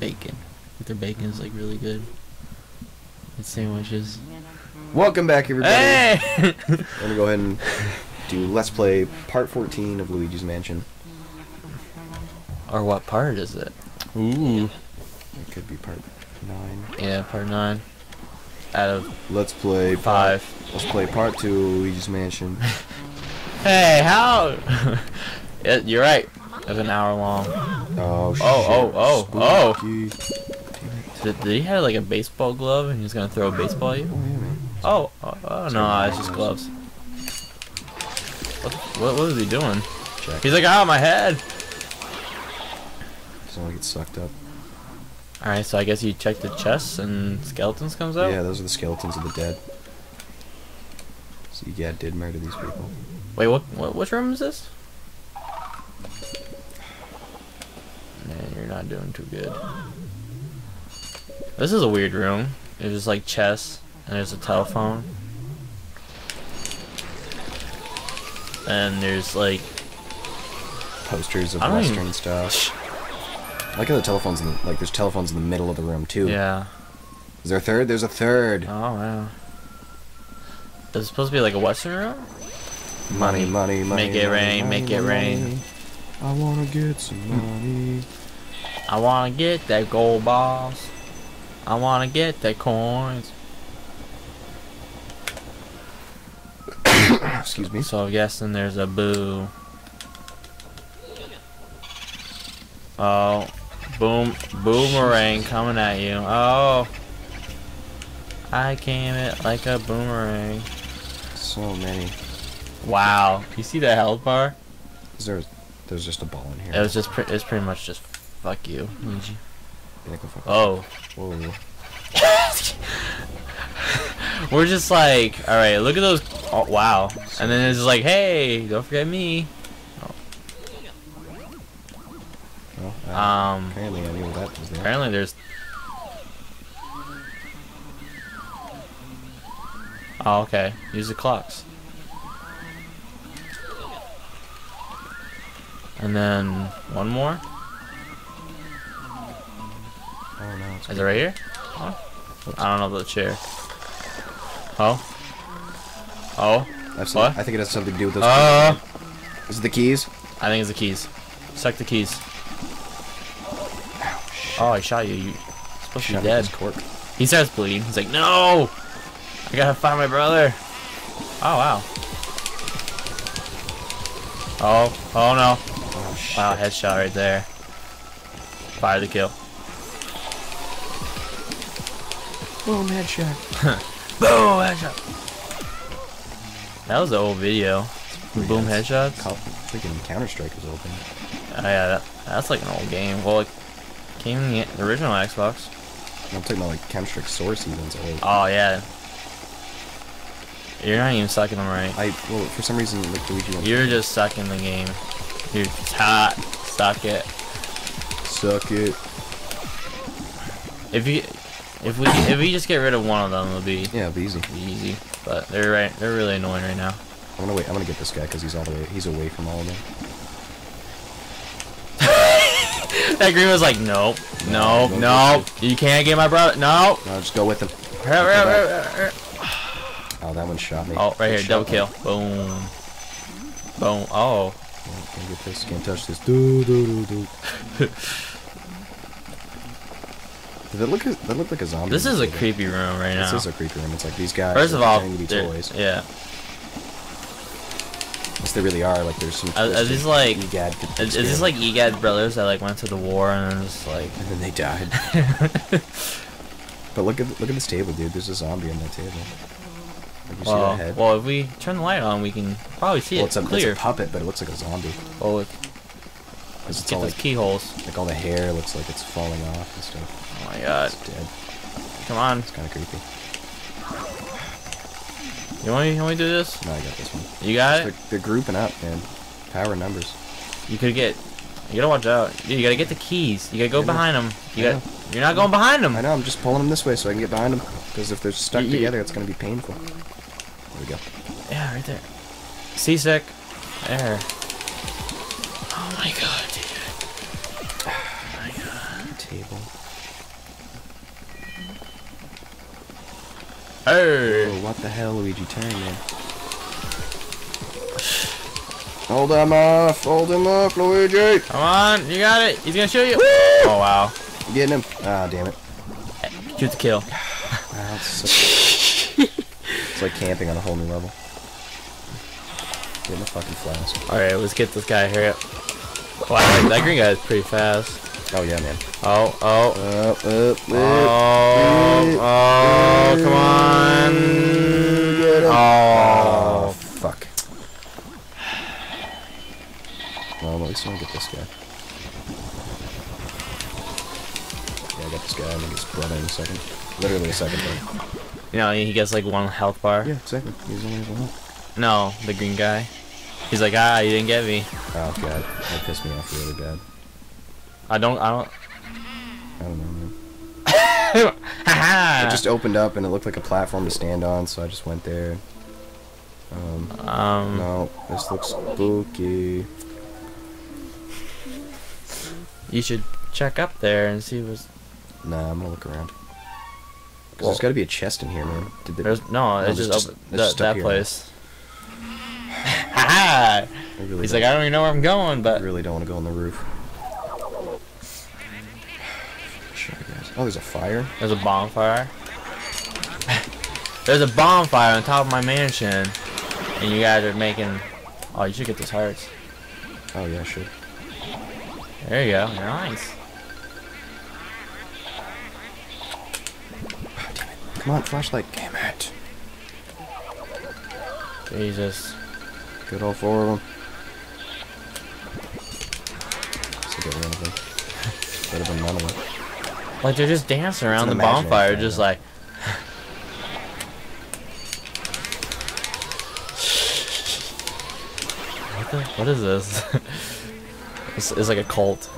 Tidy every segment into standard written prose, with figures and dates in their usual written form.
bacon. Their bacon is like really good. And sandwiches. Welcome back, everybody. Hey! I'm gonna go ahead and do Let's Play Part 14 of Luigi's Mansion. Or what part is it? Ooh. It could be Part 9. Yeah, Part 9. Out of Let's Play 5. Let's play Part 2 of Luigi's Mansion. Hey, how? Yeah, you're right. That's an hour long. Oh, shit. Oh. Did he have like a baseball glove and he's gonna throw a baseball at you? Oh, yeah, oh no, it's just gloves. What is he doing? Check. He's like, ow, my head! It's only gets sucked up. Alright, so I guess you check the chests and skeletons comes out? Yeah, those are the skeletons of the dead. So you yeah, did murder these people. Wait, what room is this? Man, you're not doing too good. This is a weird room. There's just like chests, and there's a telephone. And there's like... posters of Western stuff. I like how the telephone's in the, like there's telephones in the middle of the room too. Yeah. Is there a third? There's a third! Oh wow. Is it supposed to be like a Western room? Money, money, money. Make it rain, make it rain. I wanna get some money. I wanna get that gold balls. I want to get the coins. Excuse me. So I'm guessing there's a boo. Oh, boomerang coming at you. Oh, I came it like a boomerang. So many. Wow. You see that health bar? Is there? There's just a ball in here. It was just. It's pretty much just fuck you. Mm-hmm. Oh. Whoa. We're just like, alright, look at those. Oh, wow. And then it's like, hey, don't forget me. Oh. Well, apparently, I knew that was there. Apparently, there's. Oh, okay. Use the clocks. And then one more. Oh, no, it's is it right here? Oh. I don't know about the chair. Oh. Oh. What? I think it has something to do with those keys. Is it the keys? I think it's the keys. Suck the keys. Ow, shit. Oh, I shot you. You're supposed to be dead. He starts bleeding. He's like, no! I gotta find my brother. Oh, wow. Oh. Oh, no. Oh, shit. Wow, headshot right there. Fire the kill. Boom, headshot. Boom, headshot. That was the old video. Boom, headshots. Freaking Counter Strike was open. Oh, yeah, that's like an old game. Well, it came in the original Xbox. I'm talking about like Counter Strike Source season's old. Oh, yeah. You're not even sucking them right. Well, for some reason, like, Luigi. You're just sucking the game. You're just hot. Suck it. Suck it. If we just get rid of one of them, it'll be yeah, it'll be easy. Easy, but they're really annoying right now. I'm gonna wait. I'm gonna get this guy because he's away from all of them. That green was like, nope, no, nope, no, you can't get my brother. No, no, just go with him. Oh, that one shot me. Oh, right here, double kill. Boom, boom. Oh, can't get this. Can't touch this. Do. They look like a zombie. This is a creepy room right now. This is a creepy room. It's like these guys. First of all, to be toys. Yeah. Yes, they really are. Like there's some. Is this like E. Gadd brothers that like went to the war and then just like. And then they died. But look at this table, dude. There's a zombie on that table. Like, you see that head? Well, if we turn the light on, we can probably see it. It's a puppet, but it looks like a zombie. Oh. Well, it's all like keyholes. Like all the hair looks like it's falling off and stuff. Oh my god. It's dead. Come on. It's kind of creepy. You want me to do this? No, I got this one. You got it? They're grouping up, man. Power numbers. You could get... You gotta watch out. Dude, you gotta get the keys. You gotta go behind them. You're not going behind them. I know, I'm just pulling them this way so I can get behind them. Because if they're stuck together, it's gonna be painful. There we go. Yeah, right there. Seasick. There. Oh my god, dude. Oh my god. Table. Hey! Oh, what the hell, Luigi? Turn, man. Hold him up, Luigi! Come on, you got it. He's gonna shoot you. Woo! Oh wow! I'm getting him. Ah, oh, damn it! Shoot the kill. Wow, it's, so it's like camping on a whole new level. Get in the fucking flask. All right, let's get this guy. Hurry up! Wow, that green guy is pretty fast. Oh yeah, man. Oh, oh. Oh, come on. Oh, fuck. Well, at least I'm gonna get this guy. Yeah, I got this guy. I'm gonna get his brother in a second. Literally a second, though. You know, he gets like one health bar. Yeah, exactly. He's only one health. No, the green guy. He's like, ah, you didn't get me. Oh, God. That pissed me off really bad. I don't know, man. It just opened up and it looked like a platform to stand on, so I just went there. No, this looks spooky. You should check up there and see what's... Nah, I'm gonna look around. Cause there's gotta be a chest in here, man. Did they... No, it's just open... that place. Ha ha! Really He's like, I don't even know where I'm going, but... I really don't want to go on the roof. Oh, there's a fire. There's a bonfire. There's a bonfire on top of my mansion. And you guys are making... Oh, you should get those hearts. Oh, yeah, I should. There you go. Nice. Oh, damn it. Come on, flashlight. Damn it. Jesus. Good old four of them. Let's get rid of them. Better than none of them. Like, they're just dancing around the bonfire, just like... What is this? It's like a cult.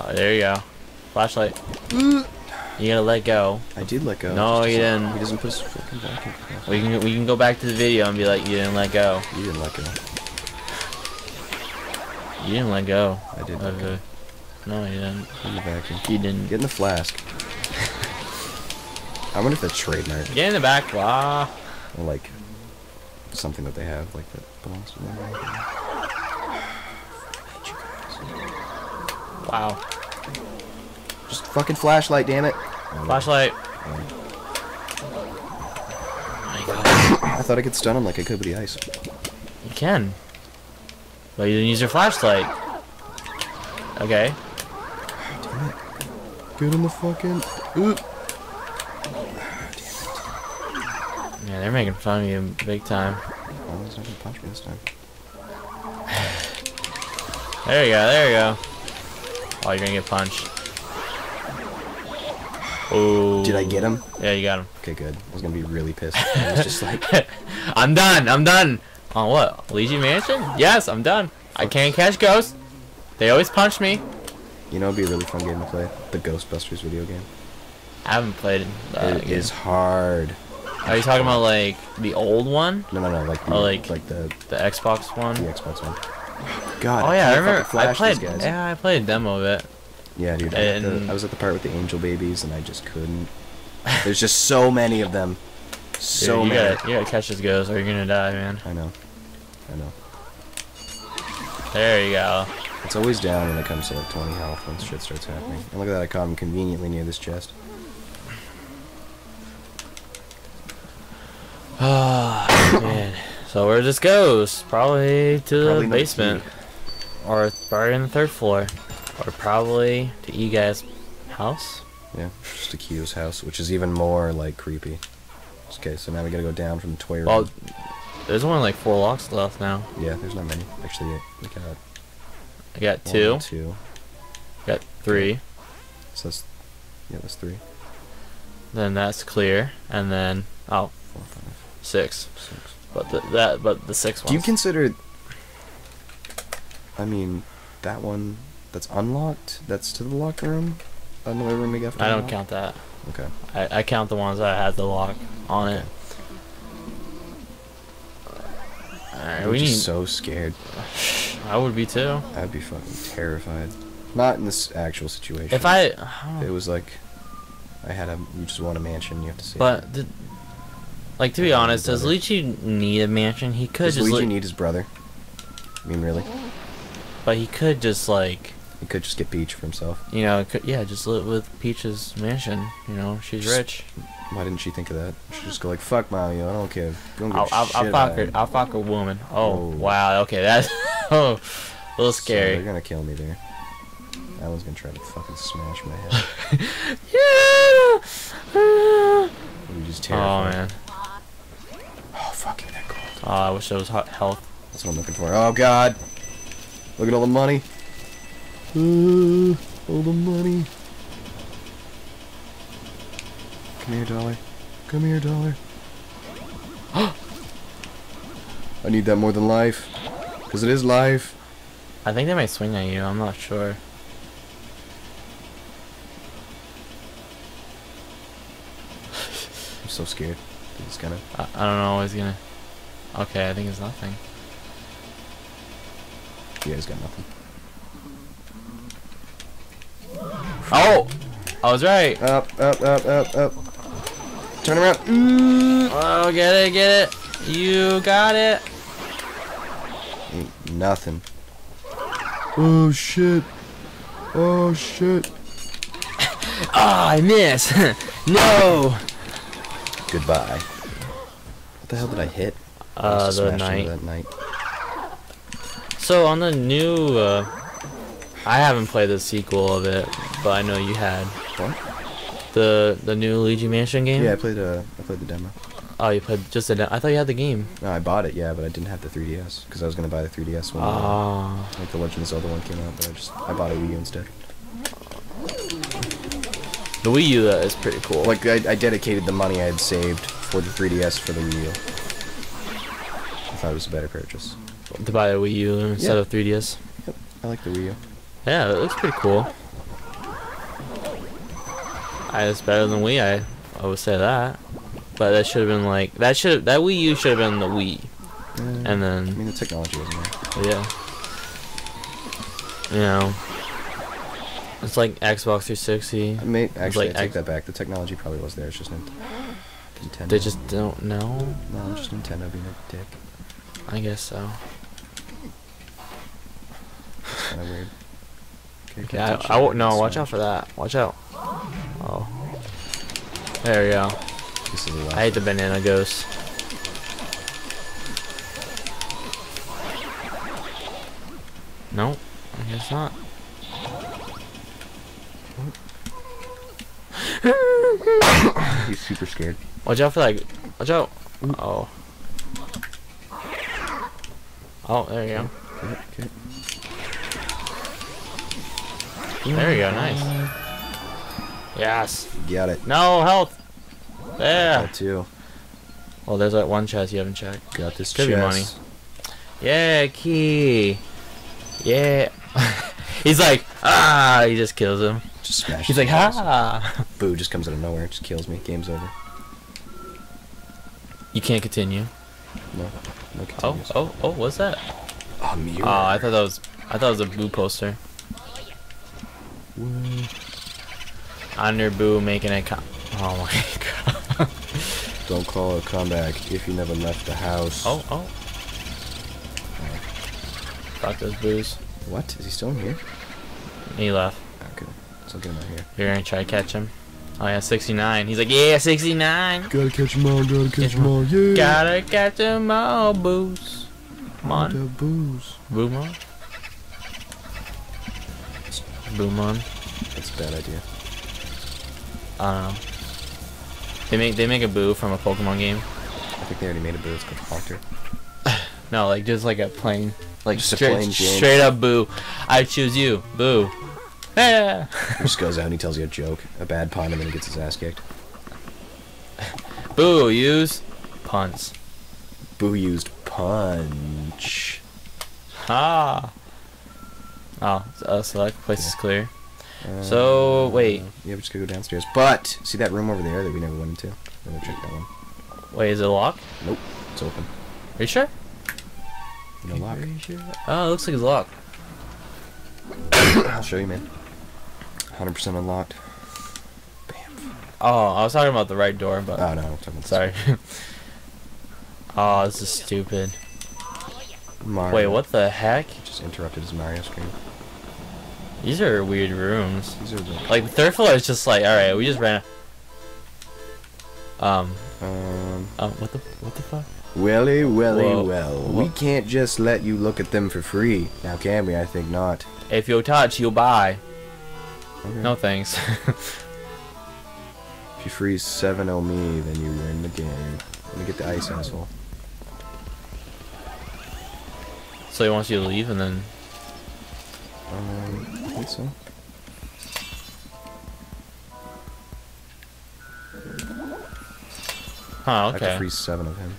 Oh, there you go. Flashlight. You gotta let go. I did let go. No, you didn't. He doesn't put his freaking back in. We can go back to the video and be like, you didn't let go. You didn't let go. You didn't let go. I did let go. No, you didn't. In the vacuum. You didn't. Get in the flask. I wonder if that's trademarked. Get in the back. Blah. Or like something that they have, like that belongs to them. Wow. Just fucking flashlight, damn it. Flashlight. Oh my God. I thought I could stun him like I could with the ice. You can. But you didn't use your flashlight. Okay. Damn it. Get in the fucking... Oop. Oh, damn it. Yeah, they're making fun of you big time. Oh, he's not gonna punch me this time. There you go, there you go. Oh, you're gonna get punched. Ooh. Did I get him? Yeah, you got him. Okay, good. I was gonna be really pissed. I was just like... I'm done, I'm done! On what? Luigi's Mansion? Yes, I'm done. I can't catch ghosts. They always punch me. You know, it'd be a really fun game to play. The Ghostbusters video game. I haven't played it. It is hard. Are you talking about like the old one? No, no, no. Like the the Xbox one. The Xbox one. God. Oh yeah, I remember. I played. Yeah, I played a demo of it. Yeah, dude. I was at the part with the angel babies, and I just couldn't. There's just so many of them. So dude, you gotta catch this ghost or you're gonna die, man. I know. I know. There you go. It's always down when it comes to like 20 health when shit starts happening. And look at that, I caught him conveniently near this chest. Oh, man. So where this goes? Probably to the basement. Or probably on the third floor. Or probably to E. Gadd's house. Yeah, just to Kyo's house, which is even more like creepy. Okay, so now we gotta go down from the toy room. Well, there's only like 4 locks left now. Yeah, there's not many. Actually, we got... I got 2. 2. Got 3. Okay. So that's... Yeah, that's 3. Then that's clear, and then... Oh. 4, 5. 6. 6. But the 6 ones. Do you consider... I mean, that one that's unlocked, that's to the locker room? Another room we got from I don't count that. Okay. I count the ones that I had the lock on it. Alright, I'm just so scared. I would be too. I'd be fucking terrified. Not in this actual situation. If it was like I had a, you just want a mansion, you have to see. But, the, like, to be honest, does Luigi need a mansion? He could just. Does Luigi need his brother? I mean, really? But he could just, like. He could just get Peach for himself. You know, could, yeah, just live with Peach's mansion. You know, she's just, rich. Why didn't she think of that? She just go like, fuck Mario, I don't care. Don't I'll fuck a woman. Oh, wow, okay, that's oh, a little scary. So they're gonna kill me there. I was gonna try to fucking smash my head. Yeah! I'm just terrified. Oh, man. Oh, fucking that cold. Oh, I wish that was hot health. That's what I'm looking for. Oh, God! Look at all the money. All the money. Come here, dollar. Come here, dollar. I need that more than life. Because it is life. I think they might swing at you. I'm not sure. I'm so scared. I think it's gonna. I don't know. He's gonna. Okay, I think it's nothing. Yeah, he's got nothing. Oh! I was right. Up, up, up, up, up. Turn around. Oh, get it, get it. You got it. Ain't nothing. Oh shit. Oh shit. Ah, oh, I missed. No. Goodbye. What the hell did I hit? The knight. That knight. So on the new, I haven't played the sequel of it, but I know you had. What? The new Luigi Mansion game. Yeah, I played the demo. Oh, you played just the demo. I thought you had the game. No, I bought it, yeah, but I didn't have the 3DS because I was gonna buy the 3DS when like the Legend of Zelda one came out, but I bought a Wii U instead. The Wii U though, is pretty cool. Like I dedicated the money I had saved for the 3DS for the Wii U. I thought it was a better purchase. To buy a Wii U instead of 3DS. Yep, I like the Wii U. Yeah, it looks pretty cool. It's better than Wii. I would say that, but that should have been like that Wii U should have been the Wii, and then. I mean the technology wasn't there. Yeah. You know. It's like Xbox 360. Actually, I take that back. The technology probably was there. It's just Nintendo. They just don't know. No, just Nintendo being a dick. I guess so. It's kind of weird. Okay, I won't. No, watch out for that. Watch out. Oh, there we go. I hate the banana ghost. No, I guess not. He's super scared. Watch out for that. Watch out. Oh. Oh, there you go. Okay. There you go. Nice. Yes. Got it. No health. There. That too. Well, there's that one chest you haven't checked. Got this chest. Could be money. Yeah, key. Yeah. He's like, ah. He just kills him. Just smash. He's like, ha. Boo just comes out of nowhere. Just kills me. Game's over. You can't continue. No. No continue. Oh, oh, oh. What's that? Oh, mirror. Oh, I thought that was. I thought it was a boo poster. Woo. Under boo making a com. Oh my god. Don't call a comeback if you never left the house. Oh, oh. Fuck those boos. What? Is he still in here? He left. Okay. So get him out here. You're gonna try to catch him. Oh yeah, 69. He's like, yeah, 69. Gotta catch him all, gotta catch him all, yeah. Gotta catch him all, boos. Come on. The boos. Boom on. Boom on. That's a bad idea. I don't know. They make a boo from a Pokemon game. I think they already made a boo. It's called Counter. No, like just like a plain, like just straight up boo. I choose you, boo. Yeah. He just goes out and he tells you a joke, a bad pun, and then he gets his ass kicked. Boo used puns. Boo used punch. Ha. Oh, select place is clear. So wait. Yeah, we just gotta go downstairs. But see that room over there that we never went into? We're gonna check that one. Wait, is it locked? Nope, it's open. Are you sure? No lock. Sure? Oh, it looks like it's locked. I'll show you, man. 100% unlocked. Bam. Oh, I was talking about the right door, but... Oh, no, I'm talking about sorry. Oh, this is stupid. Mario. Wait, what the heck? Just interrupted his Mario screen. These are weird rooms. These are weird. Like, the third floor is just like, alright, we just ran... What the fuck? Welly, welly, whoa. Well. Whoa. We can't just let you look at them for free. Now, can we? I think not. If you touch, you'll buy. Okay. No thanks. If you freeze 7-0 me, then you win the game. Let me get the ice, asshole. So he wants you to leave and then... I think so. Huh, okay. I have to freeze 7 of him.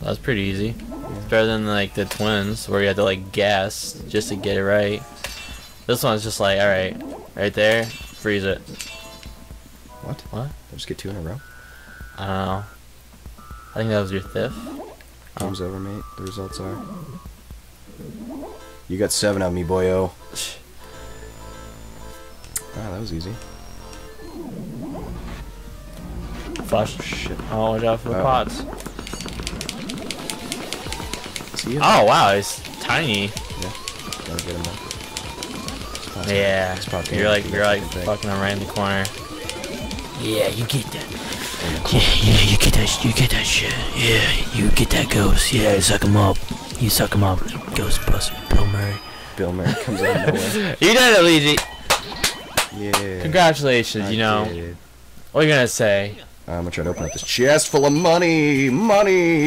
That was pretty easy. Yeah. It's better than like the twins where you had to like guess just to get it right. This one's just like, alright, right there, freeze it. What? What? Did I just get 2 in a row? I don't know. I think that was your 5th. Game's over, mate. The results are. You got 7 on me, boyo. Wow, that was easy. Flash. Oh, shit. Oh, watch out for the pots. Oh, wow, it's tiny. Yeah. Gotta get him up. Yeah. You're like fucking him right in the corner. Yeah, you get that. Yeah, you get that shit. Yeah, you get that ghost. Yeah, you suck him up. You suck him up. Ghostbusters, Bill Murray. Bill Murray comes out of nowhere. You did it, Luigi. Yeah. Congratulations, I you know. Did. What are you gonna say? I'm gonna try to open up this chest full of money,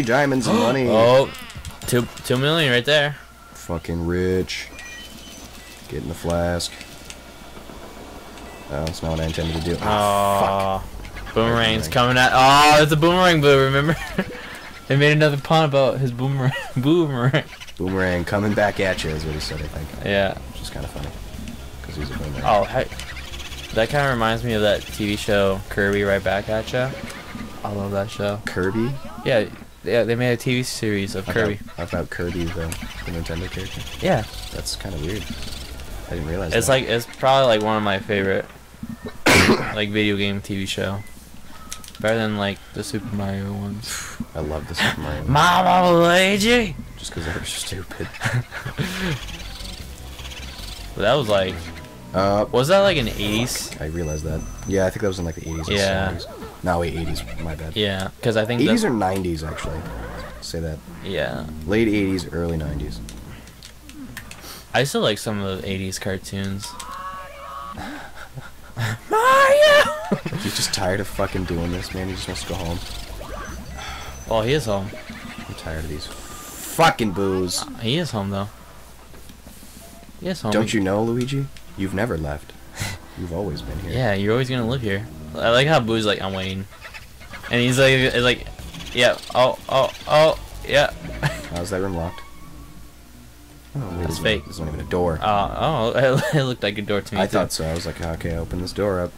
diamonds, and money. Oh, 2 million right there. Fucking rich. Get in the flask. Oh, that's not what I intended to do. Oh, fuck. Boomerang's coming out. Oh, it's a boomerang boo. Remember? They made another pun about his boomerang. Boomerang coming back at you is what he said, I think. Yeah. Which is kind of funny. Oh, hey, that kind of reminds me of that TV show Kirby, Right Back at Ya. I love that show. Kirby? Yeah, yeah. They made a TV series of Kirby. I thought Kirby the Nintendo character. Yeah. That's kind of weird. I didn't realize. It's that. Like it's probably like one of my favorite like video game TV show. Better than like the Super Mario ones. I love the Super Mario. Mama Luigi. Just because they're stupid. That was like. Was that like an 80s? I realized that. Yeah, I think that was in like the 80s. Yeah. Or 70s. No, wait, 80s. My bad. Yeah, because I think 80s or 90s actually. Say that. Yeah. Late 80s, early 90s. I still like some of the 80s cartoons. Mario! You're just tired of fucking doing this, man. You just wants to go home. Well, he is home. I'm tired of these fucking boos. He is home though. Yes, homie. Don't you know, Luigi? You've never left. You've always been here. Yeah, you're always gonna live here. I like how Boo's like, I'm waiting. And he's like, yeah, oh, yeah. How's that room locked? Oh, wait, that's fake. There's not even a door. It looked like a door to me. I thought so. I was like, okay, open this door up.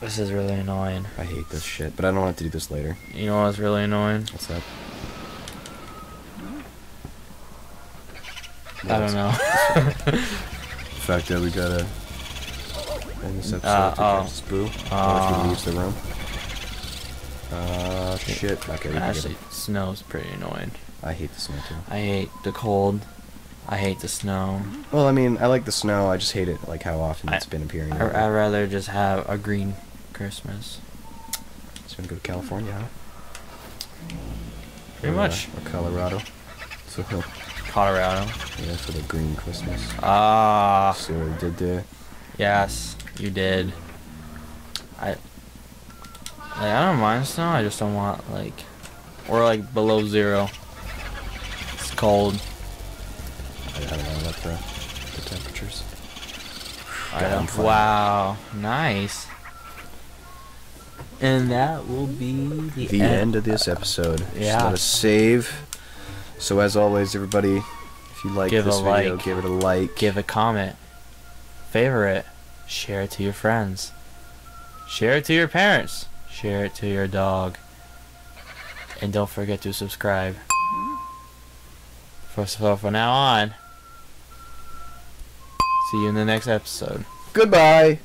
This is really annoying. I hate this shit, but I don't have to do this later. You know what's really annoying? What's up? I don't know. The fact that we gotta end this episode to catch this boo before she leaves the room. Shit. Okay, actually, snow's pretty annoying. I hate the snow, too. I hate the cold. I hate the snow. Well, I mean, I like the snow. I just hate it, like, how often it's been appearing. I'd rather just have a green Christmas. So we're gonna go to California, huh? Pretty much. Or Colorado. So cool. Colorado. Yeah, for the green Christmas. Ah. See what I did there? Yes, you did. I don't mind snow. I just don't want like, or like below zero. It's cold. I don't know about the temperatures. Wow, nice. And that will be the end of this episode. Yeah. Just let us save. So as always, everybody, if you like this video, give it a like. Give a comment. Favorite. Share it to your friends. Share it to your parents. Share it to your dog. And don't forget to subscribe. First of all, from now on, See you in the next episode. Goodbye.